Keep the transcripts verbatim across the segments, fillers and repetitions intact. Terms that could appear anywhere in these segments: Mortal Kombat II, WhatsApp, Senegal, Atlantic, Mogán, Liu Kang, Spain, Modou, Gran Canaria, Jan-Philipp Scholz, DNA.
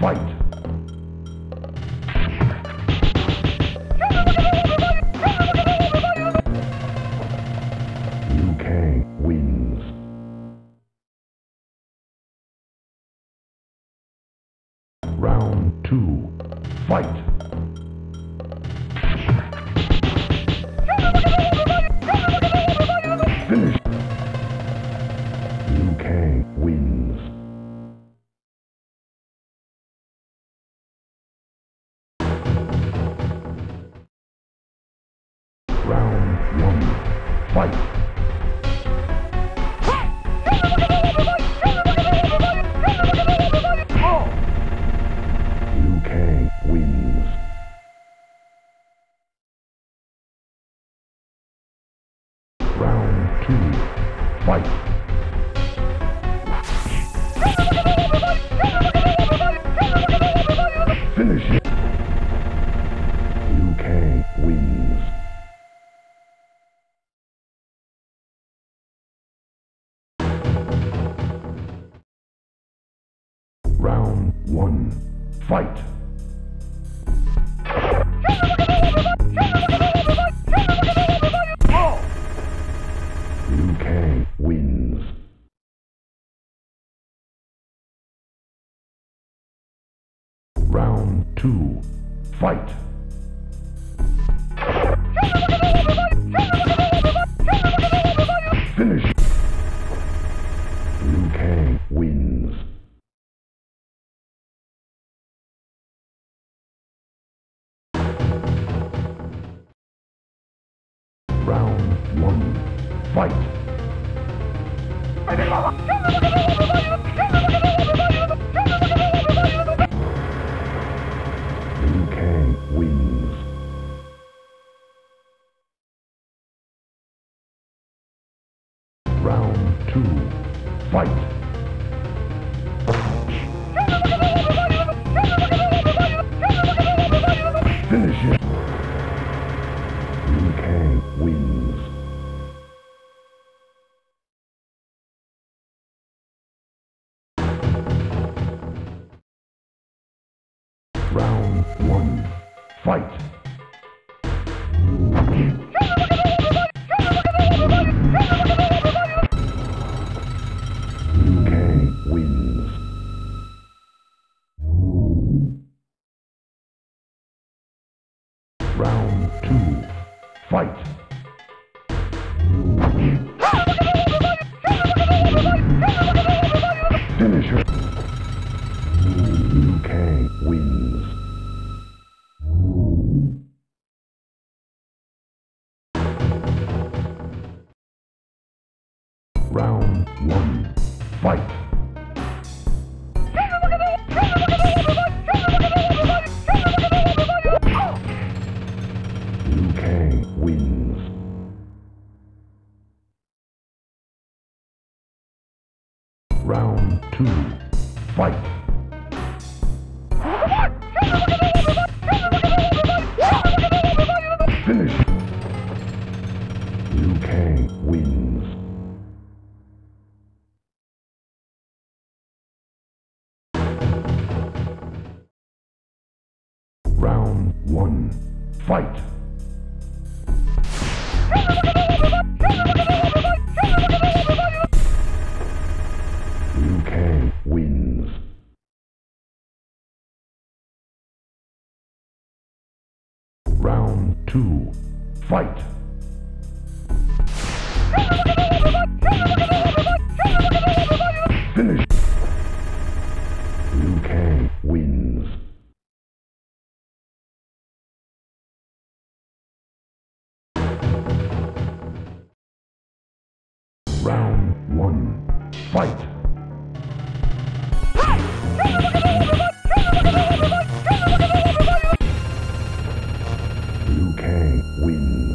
Fight. Liu Kang wins. Round two. Fight. Fight. Liu Kang wins. Round two. Fight. Finish it. Liu Kang wins. Round one, fight. Oh! Liu Kang wins. Round two, fight. Finish. Liu Kang wins. Round one, fight. Liu Kang wins. Round two, fight. Round one, fight. Liu Kang wins. Round two, fight. Finisher. Liu Kang wins. Round one, fight. Liu Kang wins. Round two, fight. Finish. Liu Kang wins. Round one, fight. Liu Kang wins. Round two, fight. Finish. Liu Kang wins. Round one, fight. Liu Kang wins.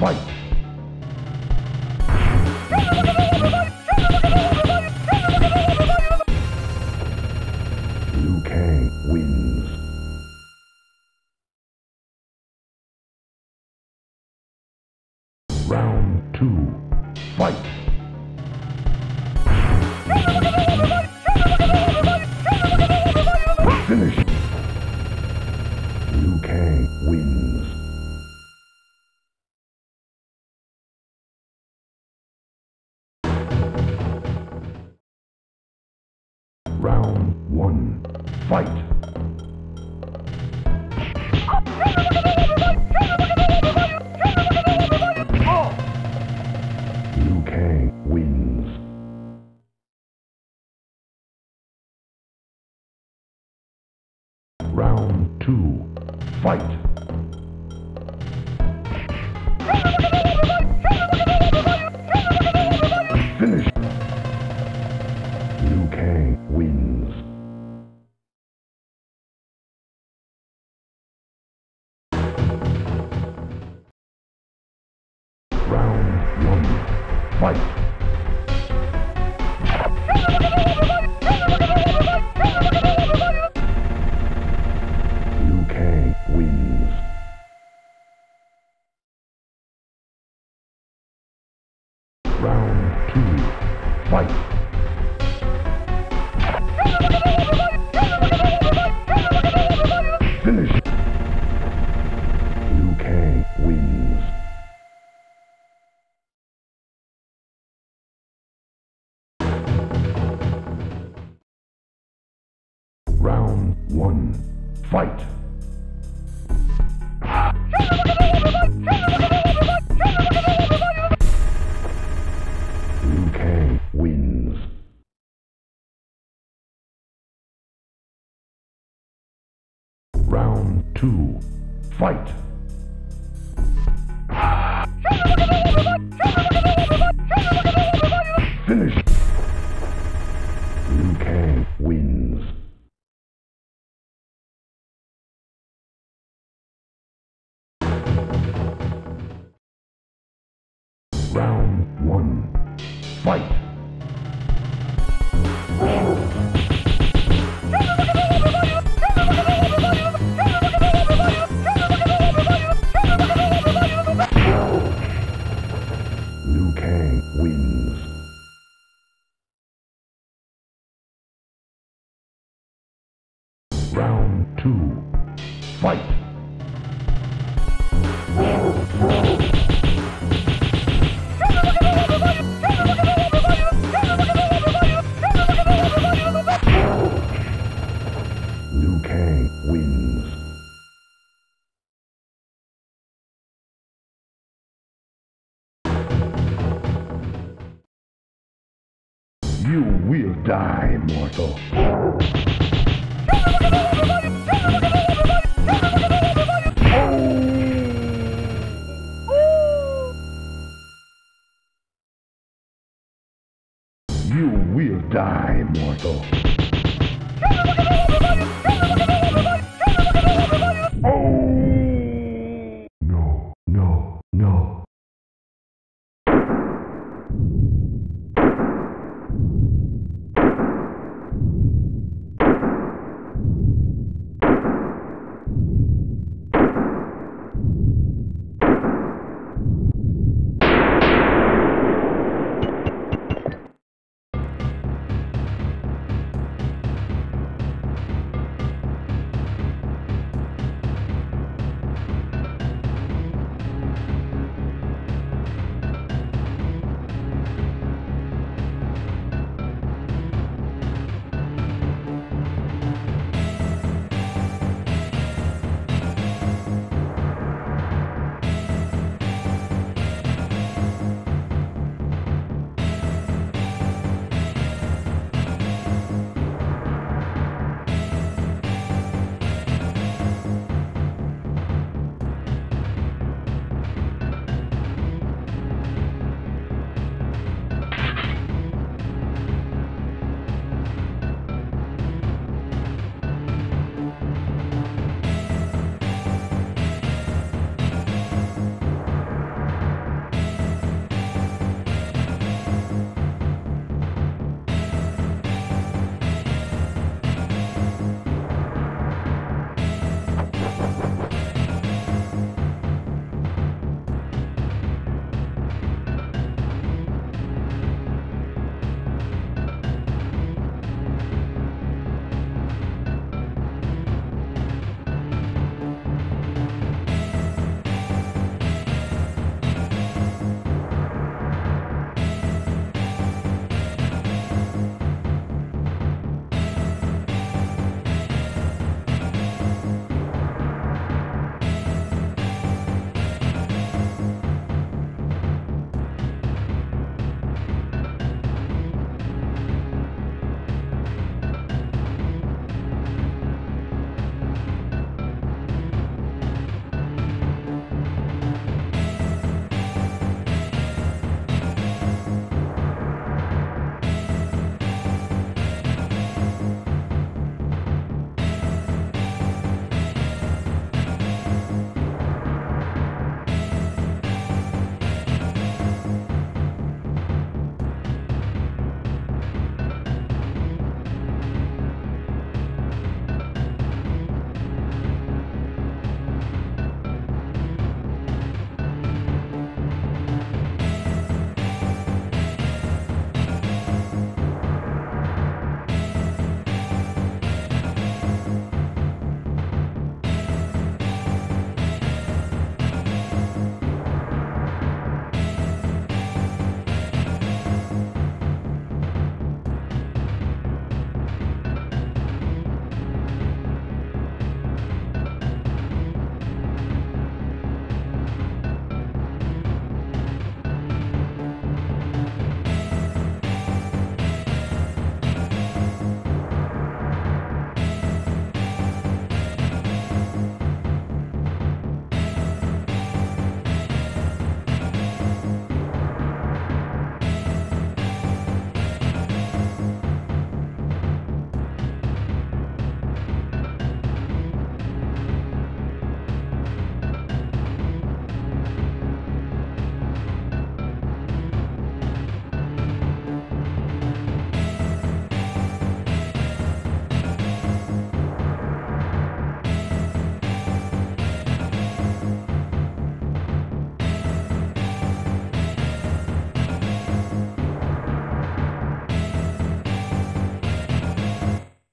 Fight. Liu Kang wins. Round two. Fight. Finish. Liu Kang wins. Round one. Fight. Liu Kang wins. Round two. Fight. Finish. Liu Kang wins. Round one. Fight. Round two. Fight. Finish. Liu Kang wins. Round one. Fight. Round two. Fight. Finish. Liu Kang wins. Round one. Fight. Round two. Fight. Liu Kang wins. You will die, mortal.